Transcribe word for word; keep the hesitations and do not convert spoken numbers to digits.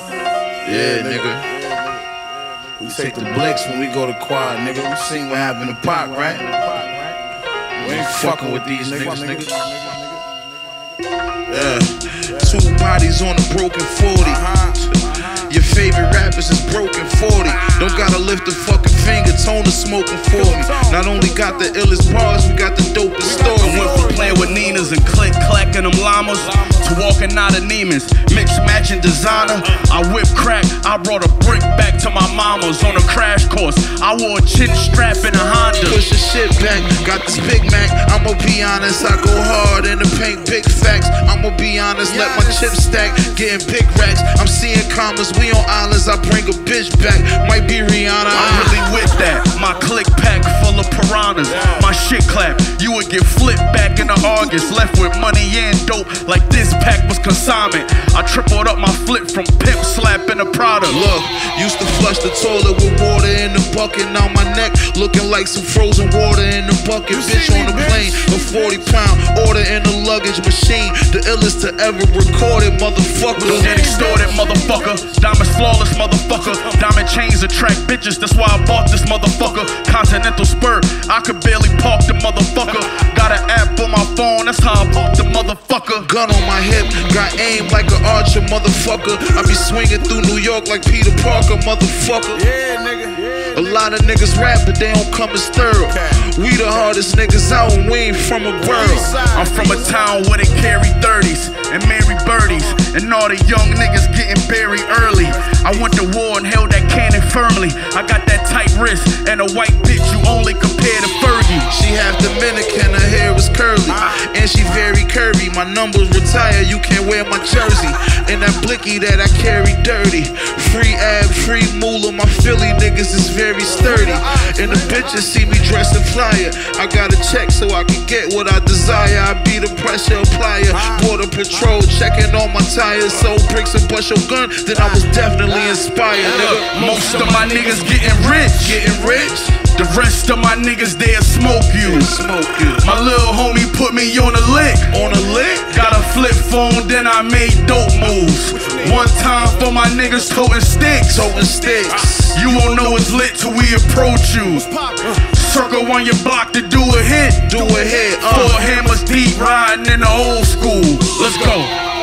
Yeah, nigga. We take the blicks when we go to quad, nigga. We seen what happened to Pac, right? We ain't fucking with these niggas, nigga. Yeah. Two bodies on a broken forty. Your favorite rappers is broken forty. Don't gotta lift the fucking finger, tone the smoking for me. Not only got the illest bars, we got the dopest story. I went from playing with Ninas and click clacking them llamas to walking out of Neiman's, mix matching designer. I whip crack, I brought a brick back to my mama's on a crash course. I wore a chin strap in a Honda. Push the shit back, got this Big Mac. I'ma be honest, I go hard in the paint, big facts. I'ma be honest, let my chips stack, getting big racks. I'm seeing commas, we on islands, I bring a bitch back. Might be Rihanna, I'm really with that. My click pack full of piranhas, my shit clap. You would get flipped back in the August, left with money and dope like this. Pack was consignment. I tripled up my flip from pimp slap in a product. Look, used to flush the toilet with water in the bucket. Now my neck looking like some frozen water in the bucket. You bitch on the plane, a forty pound order in the luggage machine. The illest to ever record it, motherfucker. Don't get extorted, motherfucker. Diamonds flawless, motherfucker. Diamond chains attract bitches, that's why I bought this motherfucker. Continental spur, I could barely park the motherfucker. Got an app on my phone, that's how I park the motherfucker. Gun on my hip, got aim like an archer, motherfucker. I be swinging through New York like Peter Parker, motherfucker. Yeah, nigga. Yeah, a lot of niggas rap, but they don't come as thorough. We the hardest niggas out, and we ain't from a world. I'm from a town where they carry thirties and marry birdies, and all the young niggas getting buried early. I went to war and held that cannon firmly. I got that tight wrist and a white bitch you only compare to Fergie. She half Dominican, her hair was curly, and she very curvy. My number's retired, you can't wear my jersey. And that blicky that I carry dirty. Free ab, free moolah, my Philly niggas is very sturdy. And the bitches see me dressed and flyer. I got a check so I can get what I desire. I be the pressure applier. Border patrol checking all my tires. Sold bricks and bust your gun, then I was definitely inspired, nigga. Most of my niggas getting rich, getting rich. The rest of my niggas, they'll smoke you. Smoke you. My little homie put me on a lick. On a lick? Got a flip phone, then I made dope moves. One time for my niggas toting sticks. Toting sticks. You won't know it's lit till we approach you. Circle on your block to do a hit. Do a hit. Uh. Four hammers deep, riding in the old school. Let's go.